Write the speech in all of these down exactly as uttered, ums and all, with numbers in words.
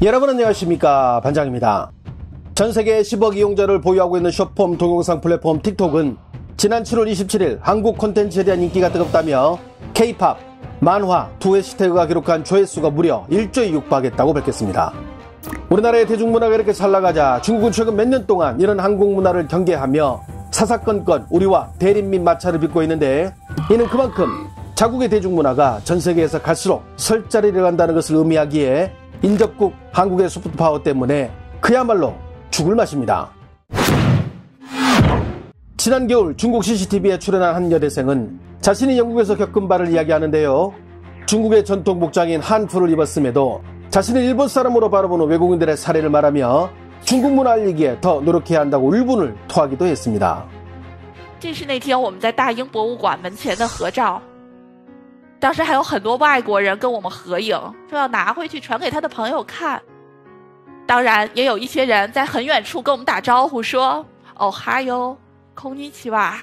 여러분 안녕하십니까, 반장입니다. 전세계 십억 이용자를 보유하고 있는 숏폼 동영상 플랫폼 틱톡은 지난 칠월 이십칠일 한국 콘텐츠에 대한 인기가 뜨겁다며 K-팝, 만화 두 해시태그가 기록한 조회수가 무려 일조에 육박했다고 밝혔습니다. 우리나라의 대중문화가 이렇게 잘 나가자 중국은 최근 몇 년 동안 이런 한국 문화를 경계하며 사사건건 우리와 대립 및 마찰을 빚고 있는데, 이는 그만큼 자국의 대중문화가 전세계에서 갈수록 설자리를 간다는 것을 의미하기에 인접국 한국의 소프트파워 때문에 그야말로 죽을 맛입니다. 지난 겨울 중국 씨씨티비에 출연한 한 여대생은 자신이 영국에서 겪은 바를 이야기하는데요. 중국의 전통 복장인 한푸를 입었음에도 자신을 일본 사람으로 바라보는 외국인들의 사례를 말하며 중국 문화 알리기에 더 노력해야 한다고 울분을 토하기도 했습니다.这是那天我们在大英博物馆门前的合照，当时还有很多外国人跟我们合影，说哪会去传给他的朋友看。当然也有一些人在很远处跟我们打招呼说哦哈哟，空尼奇哇。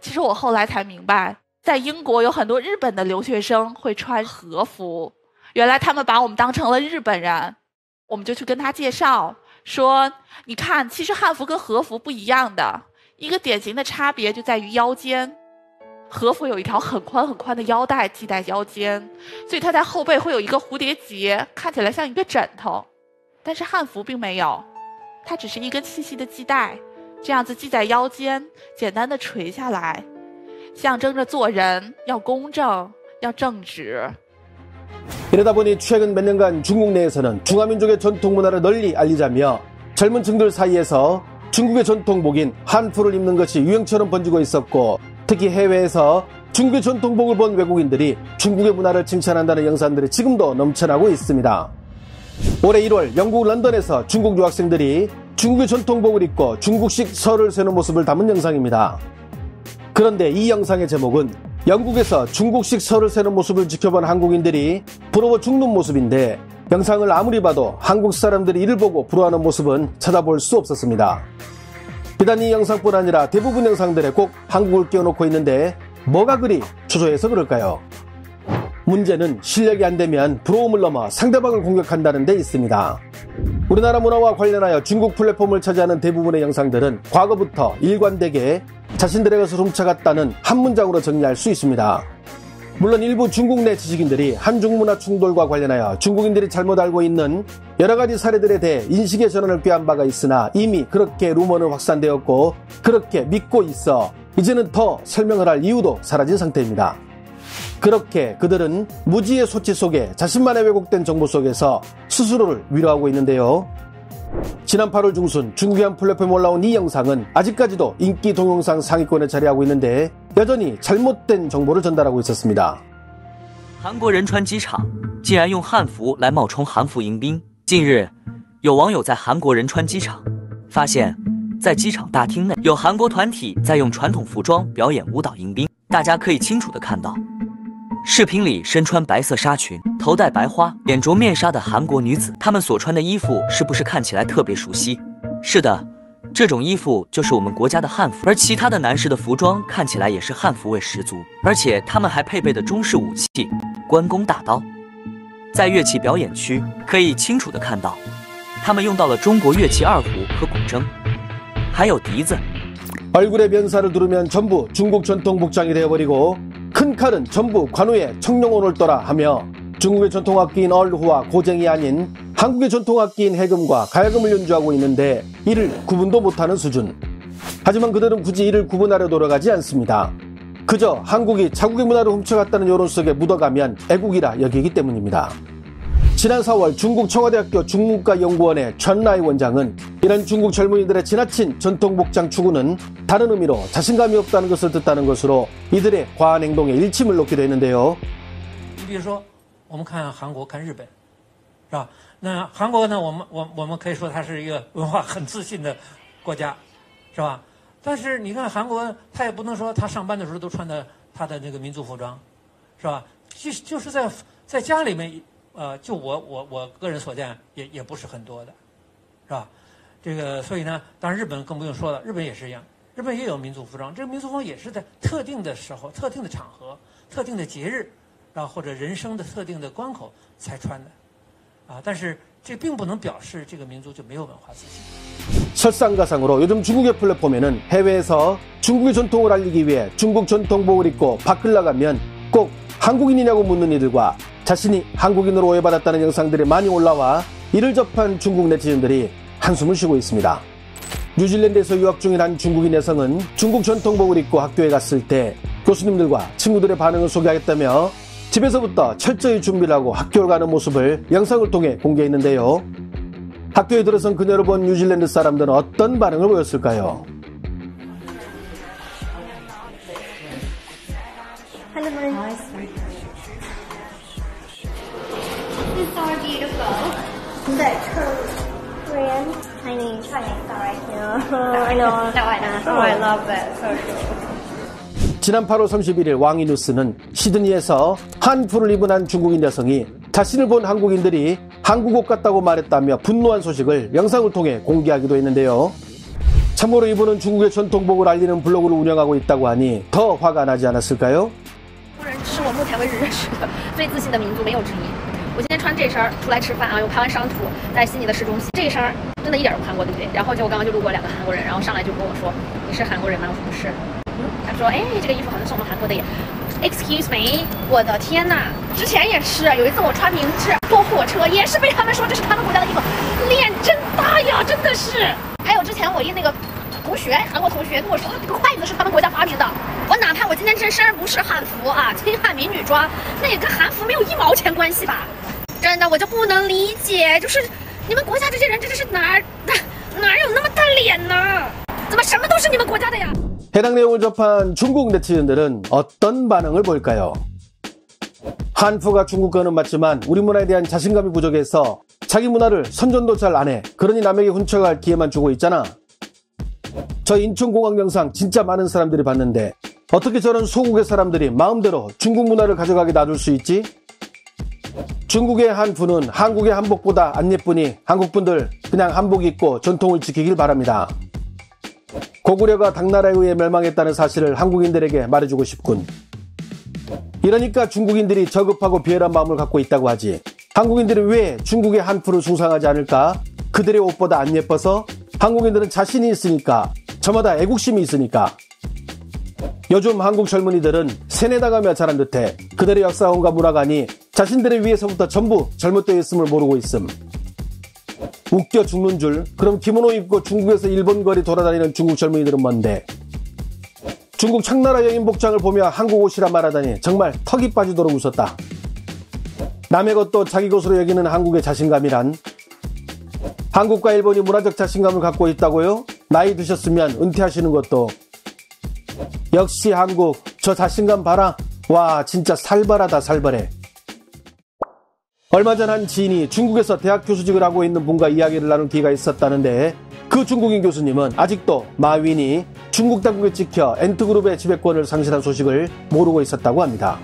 其实我后来才明白，在英国有很多日本的留学生会穿和服，原来他们把我们当成了日本人，我们就去跟他介绍 说你看，其实汉服跟和服不一样的，一个典型的差别就在于腰间，和服有一条很宽很宽的腰带系在腰间，所以它在后背会有一个蝴蝶结，看起来像一个枕头，但是汉服并没有，它只是一个细细的系带，这样子系在腰间，简单的垂下来，象征着做人要公正要正直。 이러다보니 최근 몇 년간 중국 내에서는 중화민족의 전통문화를 널리 알리자며 젊은 층들 사이에서 중국의 전통복인 한푸를 입는 것이 유행처럼 번지고 있었고, 특히 해외에서 중국의 전통복을 본 외국인들이 중국의 문화를 칭찬한다는 영상들이 지금도 넘쳐나고 있습니다. 올해 일월 영국 런던에서 중국 유학생들이 중국의 전통복을 입고 중국식 설을 세는 모습을 담은 영상입니다. 그런데 이 영상의 제목은 영국에서 중국식 설을 세는 모습을 지켜본 한국인들이 부러워 죽는 모습인데, 영상을 아무리 봐도 한국 사람들이 이를 보고 부러워하는 모습은 찾아볼 수 없었습니다. 비단 이 영상뿐 아니라 대부분 영상들에 꼭 한국을 끼워놓고 있는데 뭐가 그리 초조해서 그럴까요? 문제는 실력이 안되면 부러움을 넘어 상대방을 공격한다는 데 있습니다. 우리나라 문화와 관련하여 중국 플랫폼을 차지하는 대부분의 영상들은 과거부터 일관되게 자신들의 것을 훔쳐갔다는 한 문장으로 정리할 수 있습니다. 물론 일부 중국 내 지식인들이 한중 문화 충돌과 관련하여 중국인들이 잘못 알고 있는 여러가지 사례들에 대해 인식의 전환을 꾀한 바가 있으나, 이미 그렇게 루머는 확산되었고 그렇게 믿고 있어 이제는 더 설명을 할 이유도 사라진 상태입니다. 그렇게 그들은 무지의 소치 속에 자신만의 왜곡된 정보 속에서 스스로를 위로하고 있는데요. 지난 팔월 중순 중국의 한 플랫폼에 올라온 이 영상은 아직까지도 인기 동영상 상위권에 자리하고 있는데 여전히 잘못된 정보를 전달하고 있었습니다. 한국人穿机场竟然用汉服来冒充韩服迎宾。近日，有网友在韩国人穿机场发现，在机场大厅内有韩国团体在用传统服装表演舞蹈迎宾。大家可以清楚地看到 视频里身穿白色纱裙，头戴白花，眼着面纱的韩国女子，她们所穿的衣服是不是看起来特别熟悉？是的，这种衣服就是我们国家的汉服。而其他的男士的服装看起来也是汉服为十足，而且他们还配备的中式武器关公大刀。在乐器表演区可以清楚地看到，他们用到了中国乐器二胡和古筝，还有笛子。 얼굴에 면사를 두르면 전부 중국 전통복장이 되어버리고 큰 칼은 전부 관우의 청룡호를 떠라 하며 중국의 전통악기인 얼후와 고쟁이 아닌 한국의 전통악기인 해금과 가야금을 연주하고 있는데 이를 구분도 못하는 수준. 하지만 그들은 굳이 이를 구분하려 노력하지 않습니다. 그저 한국이 자국의 문화를 훔쳐갔다는 여론 속에 묻어가면 애국이라 여기기 때문입니다. 지난 사월 중국 청와대학교 중문과연구원의 전라이 원장은 이런 중국 젊은이들의 지나친 전통복장 추구는 다른 의미로 자신감이 없다는 것을 뜻하는 것으로 이들의 과한 행동에 일침을 놓기도 했는데요. 比如说我们看韩国、看日本，是吧？那韩国呢，我们我我们可以说它是一个文化很自信的国家，是吧？但是你看韩国，它也不能说它上班的时候都穿的它的那个民族服装，是吧？就是就是在在家里面。 呃就我我我个人所见也也不是很多的，是吧？这个所以呢，当然日本更不用说了，日本也是一样，日本也有民族服装，这个民族服装也是在特定的时候、特定的场合、特定的节日，然后或者人生的特定的关口才穿的，啊，但是 설상가상으로 요즘 중국의 플랫폼에는 해외에서 중국의 전통을 알리기 위해 중국 전통복을 입고 밖을 나가면 꼭 한국인이냐고 묻는 이들과 자신이 한국인으로 오해받았다는 영상들이 많이 올라와 이를 접한 중국 네티즌들이 한숨을 쉬고 있습니다. 뉴질랜드에서 유학 중인 한 중국인 여성은 중국 전통복을 입고 학교에 갔을 때 교수님들과 친구들의 반응을 소개하겠다며 집에서부터 철저히 준비를 하고 학교를 가는 모습을 영상을 통해 공개했는데요. 학교에 들어선 그녀를 본 뉴질랜드 사람들은 어떤 반응을 보였을까요? 지난 팔월 삼십일일 왕이 뉴스는 시드니에서 한푸를 입은 한 중국인 여성이 자신을 본 한국인들이 한국 옷 같다고 말했다며 분노한 소식을 영상을 통해 공개하기도 했는데요. 참고로 이분은 중국의 전통복을 알리는 블로그를 운영하고 있다고 하니 더 화가 나지 않았을까요? Excuse me, 我的天哪，之前也是有一次我穿名制，落户车也是被他们说这是他们国家的衣服，脸真大呀，真的是。还有之前我印那个同学，韩国同学跟我说这个筷子是他们国家发明的，我哪怕我今天真身而不是汉服啊，这一看民女装，那也跟韩服没有一毛钱关系吧？真的，我就不能理解，就是你们国家这些人真的是哪哪有那么贪婪呢？怎么什么都是你们国家的呀？ 해당 내용을 접한 중국 네티즌들은 어떤 반응을 보일까요? 한푸가 중국과는 맞지만 우리 문화에 대한 자신감이 부족해서 자기 문화를 선전도 잘 안 해. 그러니 남에게 훔쳐갈 기회만 주고 있잖아. 저 인천공항 영상 진짜 많은 사람들이 봤는데 어떻게 저런 소국의 사람들이 마음대로 중국 문화를 가져가게 놔둘 수 있지? 중국의 한푸는 한국의 한복보다 안 예쁘니 한국분들 그냥 한복 입고 전통을 지키길 바랍니다. 고구려가 당나라에 의해 멸망했다는 사실을 한국인들에게 말해주고 싶군. 이러니까 중국인들이 저급하고 비열한 마음을 갖고 있다고 하지. 한국인들이 왜 중국의 한푸를 숭상하지 않을까? 그들의 옷보다 안 예뻐서? 한국인들은 자신이 있으니까, 저마다 애국심이 있으니까. 요즘 한국 젊은이들은 세뇌당하며 자란 듯해 그들의 역사원과 문화관이 자신들의 위에서부터 전부 잘못되어 있음을 모르고 있음. 웃겨 죽는 줄. 그럼 기모노 입고 중국에서 일본 거리 돌아다니는 중국 젊은이들은 뭔데? 중국 청나라 여인 복장을 보며 한국 옷이라 말하다니 정말 턱이 빠지도록 웃었다. 남의 것도 자기 것으로 여기는 한국의 자신감이란? 한국과 일본이 문화적 자신감을 갖고 있다고요? 나이 드셨으면 은퇴하시는 것도. 역시 한국, 저 자신감 봐라. 와, 진짜 살벌하다 살벌해. 얼마 전 한 지인이 중국에서 대학 교수직을 하고 있는 분과 이야기를 나눌 기회가 있었다는데 그 중국인 교수님은 아직도 마윈이 중국 당국에 찍혀 엔트그룹의 지배권을 상실한 소식을 모르고 있었다고 합니다.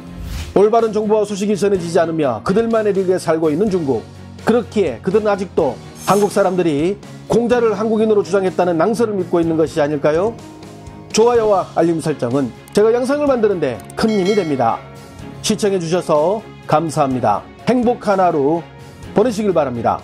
올바른 정보와 소식이 전해지지 않으며 그들만의 리그에 살고 있는 중국. 그렇기에 그들은 아직도 한국 사람들이 공자를 한국인으로 주장했다는 낭설을 믿고 있는 것이 아닐까요? 좋아요와 알림 설정은 제가 영상을 만드는데 큰 힘이 됩니다. 시청해주셔서 감사합니다. 행복한 하루 보내시길 바랍니다.